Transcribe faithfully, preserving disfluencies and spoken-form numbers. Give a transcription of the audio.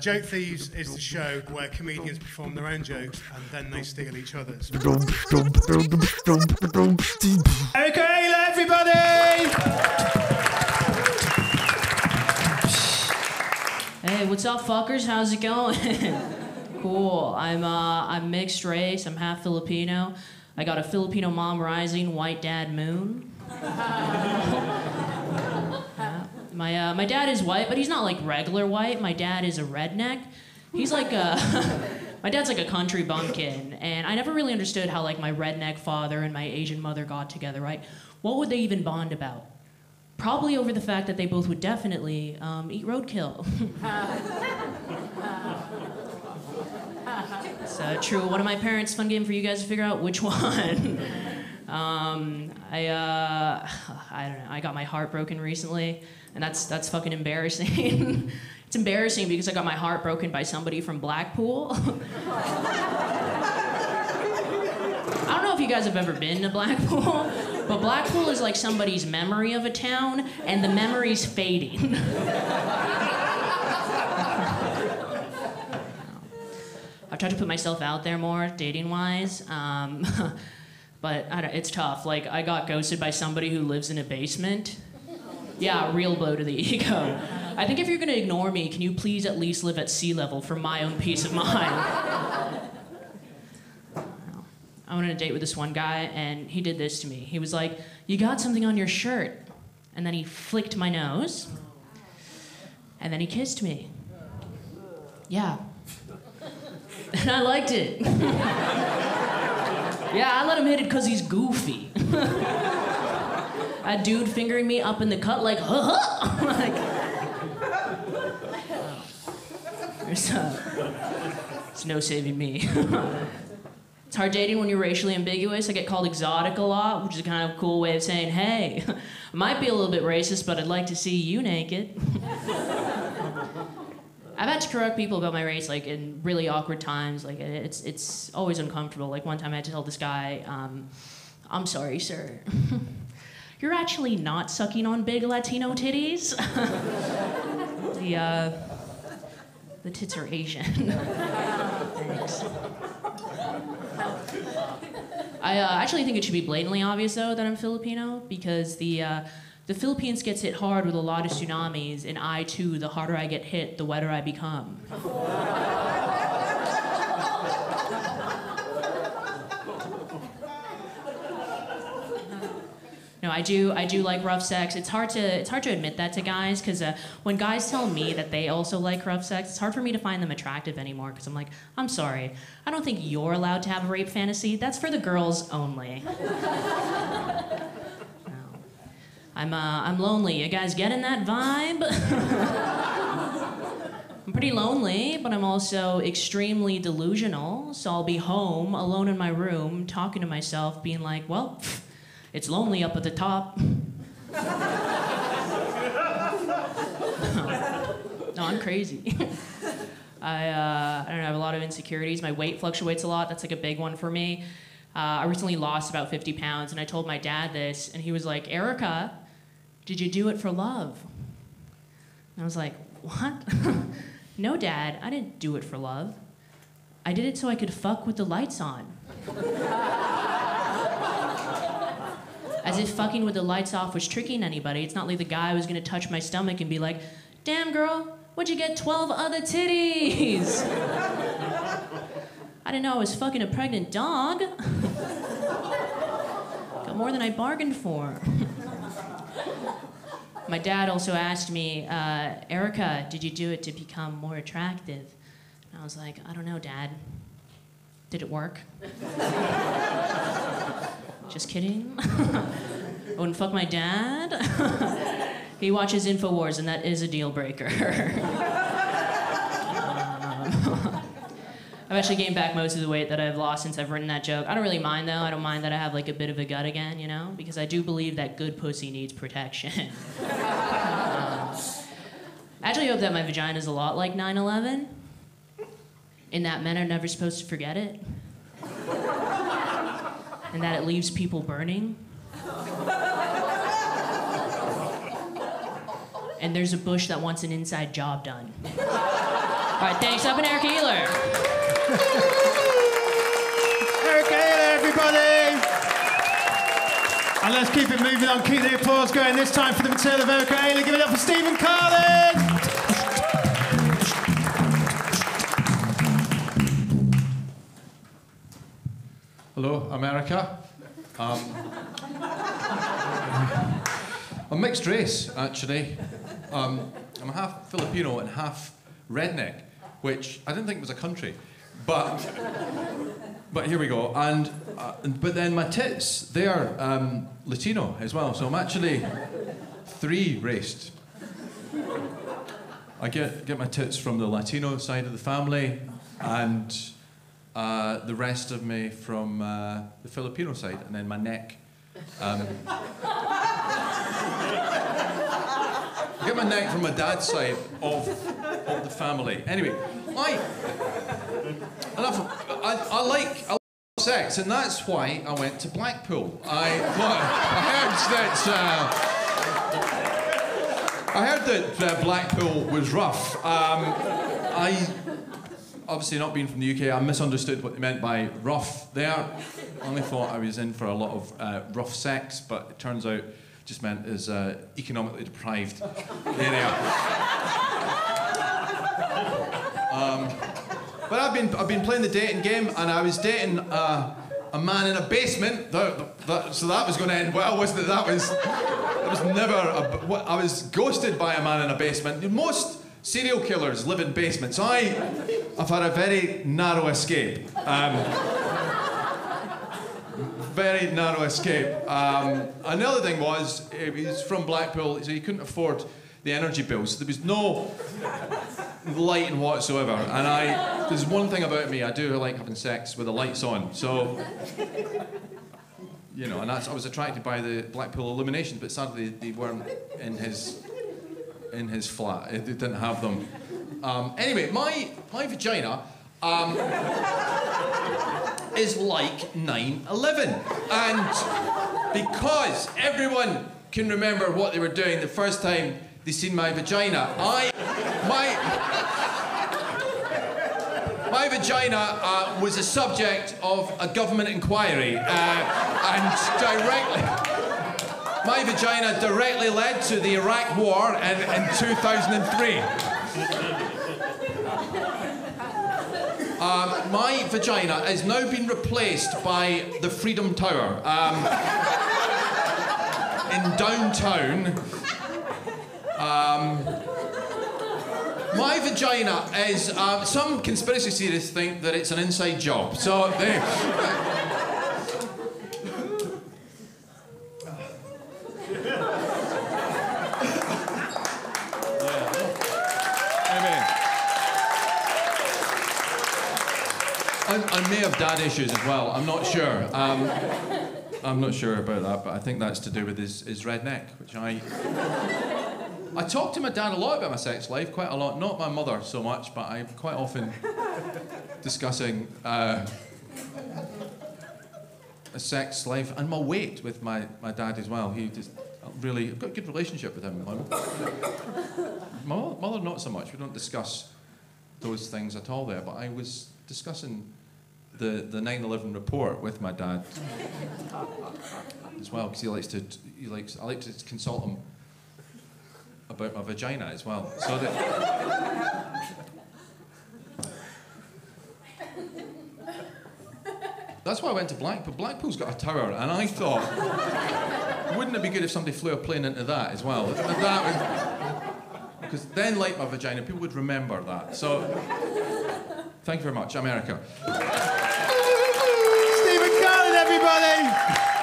Joke Thieves is the show where comedians perform their own jokes and then they steal each other's. Erika Ehler, everybody! Hey, what's up, fuckers? How's it going? Cool. I'm uh, I'm mixed race. I'm half Filipino. I got a Filipino mom rising, white dad moon. My uh, my dad is white, but he's not like regular white. My dad is a redneck. He's like a my dad's like a country bumpkin, and I never really understood how like my redneck father and my Asian mother got together. Right? What would they even bond about? Probably over the fact that they both would definitely um, eat roadkill. It's uh, true. One of my parents. Fun game for you guys to figure out which one. um, I uh, I don't know. I got my heart broken recently. And that's that's fucking embarrassing. It's embarrassing because I got my heart broken by somebody from Blackpool. I don't know if you guys have ever been to Blackpool, but Blackpool is like somebody's memory of a town, and the memory's fading. I've tried to put myself out there more, dating-wise. Um, but I don't, it's tough. Like, I got ghosted by somebody who lives in a basement. Yeah, real blow to the ego. I think if you're gonna ignore me, can you please at least live at sea level for my own peace of mind? I went on a date with this one guy, and he did this to me. He was like, "You got something on your shirt." And then he flicked my nose. And then he kissed me. Yeah. And I liked it. Yeah, I let him hit it because he's goofy. A dude fingering me up in the cut like, huh, huh. Like, there's, uh, there's no saving me. It's hard dating when you're racially ambiguous. I get called exotic a lot, which is kind of a cool way of saying, hey, I might be a little bit racist, but I'd like to see you naked. I've had to correct people about my race, like, in really awkward times. Like, it's, it's always uncomfortable. Like, one time I had to tell this guy, um, I'm sorry, sir. You're actually not sucking on big Latino titties. the, uh, the tits are Asian. Thanks. I uh, actually think it should be blatantly obvious, though, that I'm Filipino, because the, uh, the Philippines gets hit hard with a lot of tsunamis, and I, too, the harder I get hit, the wetter I become. No, I do. I do like rough sex. It's hard to. It's hard to admit that to guys, because uh, when guys tell me that they also like rough sex, it's hard for me to find them attractive anymore. Because I'm like, I'm sorry, I don't think you're allowed to have a rape fantasy. That's for the girls only. No. I'm. Uh, I'm lonely. You guys getting that vibe? I'm pretty lonely, but I'm also extremely delusional. So I'll be home alone in my room, talking to myself, being like, well. It's lonely up at the top. No, I'm crazy. I, uh, I don't know, I have a lot of insecurities. My weight fluctuates a lot. That's like a big one for me. Uh, I recently lost about fifty pounds, and I told my dad this, and he was like, Erika, did you do it for love? And I was like, what? No, Dad, I didn't do it for love. I did it so I could fuck with the lights on. As if fucking with the lights off was tricking anybody. It's not like the guy was gonna touch my stomach and be like, damn girl, what'd you get twelve other titties? I didn't know I was fucking a pregnant dog. Got more than I bargained for. My dad also asked me, uh, Erika, did you do it to become more attractive? And I was like, I don't know, Dad. Did it work? Just kidding. I wouldn't fuck my dad. He watches InfoWars, and that is a deal breaker. um, I've actually gained back most of the weight that I've lost since I've written that joke. I don't really mind, though. I don't mind that I have like a bit of a gut again, you know? Because I do believe that good pussy needs protection. um, I actually hope that my vagina's a lot like nine eleven, in that men are never supposed to forget it. And that it leaves people burning. And there's a bush that wants an inside job done. All right, thanks. I've been Erika Ehler. Erika Ehler, everybody. And let's keep it moving on. Keep the applause going. This time for the material of Erika Ehler. Give it up for Stephen Carlin. Hello, America. Um, I'm mixed race, actually. Um, I'm half Filipino and half redneck, which I didn't think was a country, but but here we go. And uh, but then my tits, they are um, Latino as well, so I'm actually three raced. I get get my tits from the Latino side of the family, and. Uh, the rest of me from uh, the Filipino side, and then my neck. Um, I get my neck from my dad's side of, of the family. Anyway, I, enough, I, I, like, I like sex, and that's why I went to Blackpool. I, well, I heard that, uh, I heard that uh, Blackpool was rough. Um, I... Obviously, not being from the U K, I misunderstood what they meant by rough there. I only thought I was in for a lot of uh, rough sex, but it turns out just meant as uh, economically deprived. There they are. Um, but I've been I've been playing the dating game, and I was dating uh, a man in a basement. That, that, so that was going to end well, wasn't it? That was that was never. A, I was ghosted by a man in a basement. Most serial killers live in basements. I. I've had a very narrow escape. Um, very narrow escape. Um, and the other thing was, he's from Blackpool, so he couldn't afford the energy bills. There was no lighting whatsoever. And I, there's one thing about me, I do like having sex with the lights on. So, you know, and that's, I was attracted by the Blackpool illuminations, but sadly they weren't in his, in his flat. They didn't have them. Um, anyway, my, my vagina um, is like nine eleven. And because everyone can remember what they were doing the first time they seen my vagina, I... My, my vagina uh, was a subject of a government inquiry. Uh, and directly... My vagina directly led to the Iraq War in, in two thousand three. Um, my vagina has now been replaced by the Freedom Tower um, in downtown. Um, my vagina is... Uh, some conspiracy theorists think that it's an inside job, so they... I may have dad issues as well, I'm not sure. Um, I'm not sure about that, but I think that's to do with his, his redneck, which I... I talk to my dad a lot about my sex life, quite a lot. Not my mother so much, but I'm quite often discussing uh, a sex life and my weight with my, my dad as well. He just really... I've got a good relationship with him. My mother, not so much. We don't discuss those things at all there, but I was discussing... the the nine eleven report with my dad as well, because he likes to he likes I like to consult him about my vagina as well. So that, that's why I went to Blackpool. Blackpool's got a tower, and I thought, wouldn't it be good if somebody flew a plane into that as well? That would, because then, like my vagina, people would remember that. So. Thank you very much, America. Stephen Carlin, everybody!